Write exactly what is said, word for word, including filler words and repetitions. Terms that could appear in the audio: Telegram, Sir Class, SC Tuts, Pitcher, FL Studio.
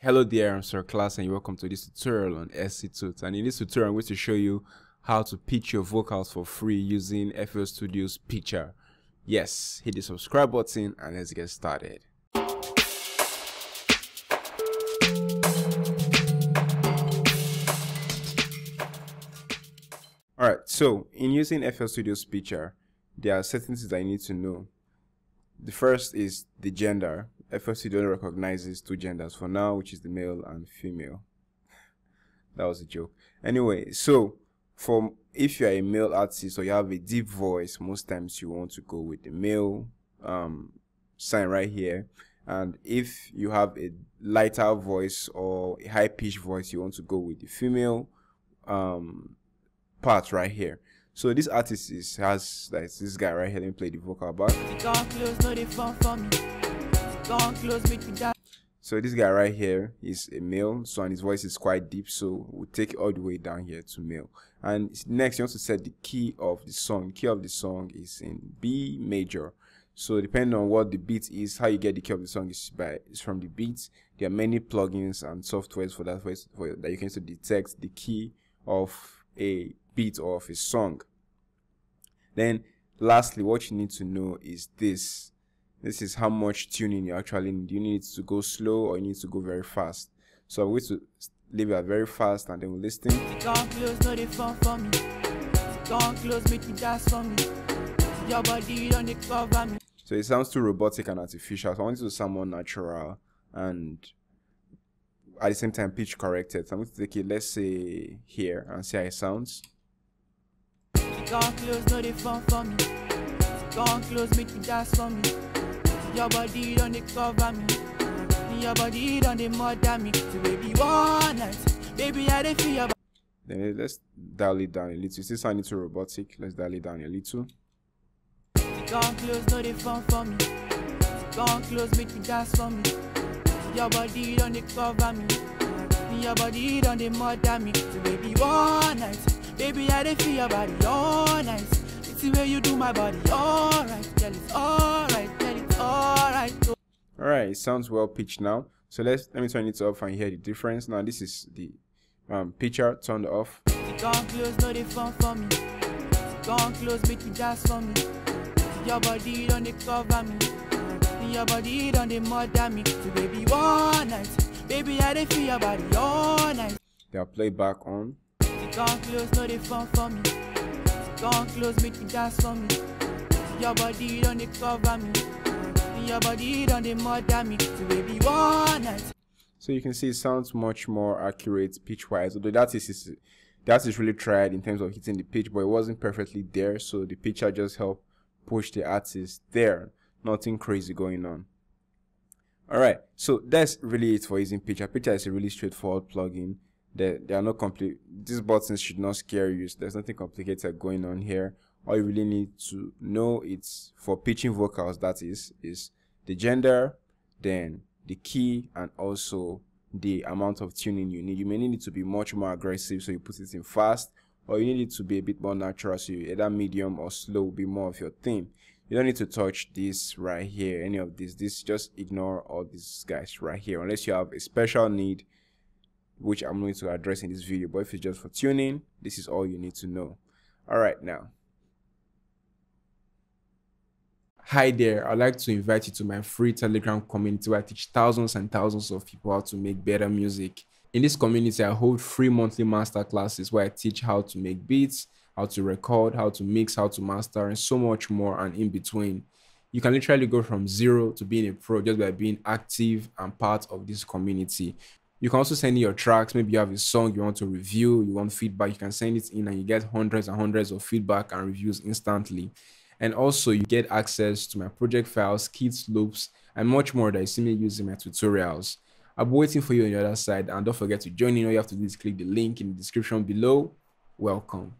Hello there, I'm Sir Class and welcome to this tutorial on S C Tuts. And in this tutorial I'm going to show you how to pitch your vocals for free using F L Studio's Pitcher. Yes, hit the subscribe button and let's get started. Alright, so in using F L Studio's Pitcher, there are certain things I need to know. The first is the gender. F L Studio only recognizes two genders for now, which is the male and female. That was a joke. Anyway, so from if you're a male artist or you have a deep voice, most times you want to go with the male um, sign right here. And if you have a lighter voice or a high-pitched voice, you want to go with the female um, part right here. So this artist is has like this guy right here. Let me play the vocal back. So this guy right here is a male, so and his voice is quite deep, so we'll take it all the way down here to male. And next you want to set the key of the song. Key of the song is in B major. So depending on what the beat is, how you get the key of the song is by is from the beat. There are many plugins and softwares for that voice for that you can to detect the key of a beat or of a song. Then lastly, what you need to know is this this is how much tuning you actually need. You need to go slow or you need to go very fast. So I'm going to leave it very fast and then we'll listen. So it sounds too robotic and artificial, so I want it to sound more natural and at the same time pitch corrected. So I'm going to take it, let's say here, and see how it sounds. Then let's dial it down a little. Is this sounding too robotic? Let's dial it down a little. Alright, it sounds well pitched now. So let's let me turn it off and hear the difference. Now this is the um pitcher turned off. They are playback on. Don't close, make it dance for me. Your body don't cover me. Your body don't murder me. Baby, one night. So you can see it sounds much more accurate pitch-wise. Although that is, is that is really tried in terms of hitting the pitch, but it wasn't perfectly there. So the pitcher just helped push the artist there. Nothing crazy going on. All right. So that's really it for using Pitcher. Pitcher is a really straightforward plugin. They, they are not complete. These buttons should not scare you. There's nothing complicated going on here. All you really need to know it's for pitching vocals, that is is the gender, then the key, and also the amount of tuning you need. You may need it to be much more aggressive, so you put it in fast, or you need it to be a bit more natural, so you either medium or slow will be more of your thing. You don't need to touch this right here, any of this. This just ignore all these guys right here unless you have a special need, which I'm going to address in this video. But if it's just for tuning, this is all you need to know. All right, now. Hi there, I'd like to invite you to my free Telegram community where I teach thousands and thousands of people how to make better music. In this community, I hold free monthly master classes where I teach how to make beats, how to record, how to mix, how to master, and so much more and in between. You can literally go from zero to being a pro just by being active and part of this community. You can also send in your tracks. Maybe you have a song you want to review, you want feedback, you can send it in and you get hundreds and hundreds of feedback and reviews instantly. And also you get access to my project files, kits, loops, and much more that you see me using my tutorials. I'll be waiting for you on the other side, and don't forget to join in. All you have to do is click the link in the description below. Welcome.